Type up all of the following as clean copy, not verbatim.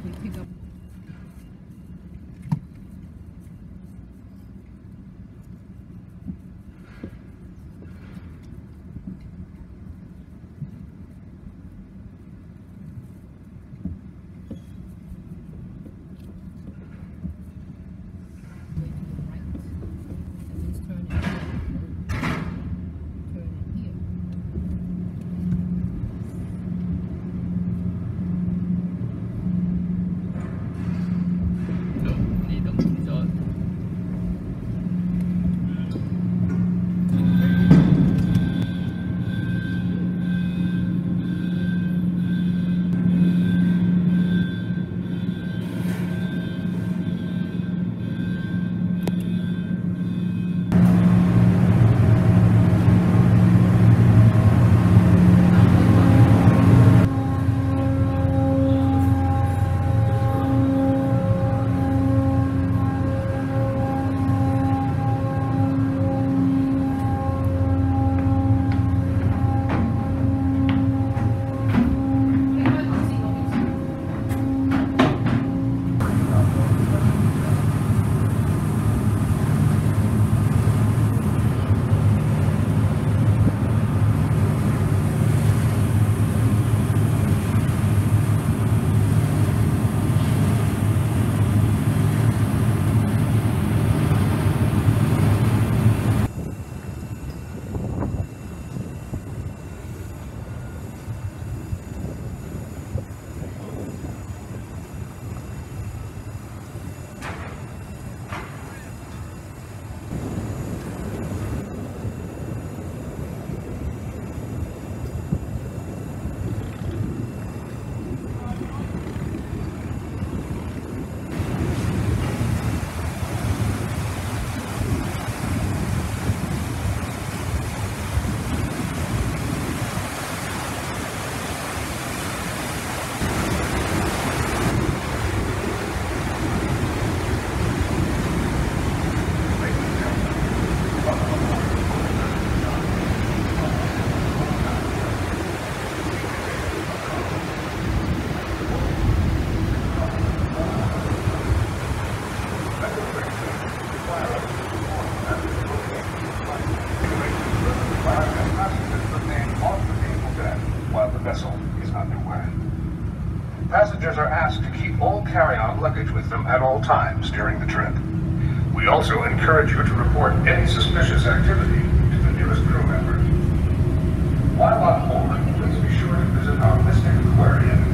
sometimes we pick up. Passengers are asked to keep all carry-on luggage with them at all times during the trip. We also encourage you to report any suspicious activity to the nearest crew member. While on board, please be sure to visit our listing aquarium.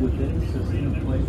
Within a sustainable place.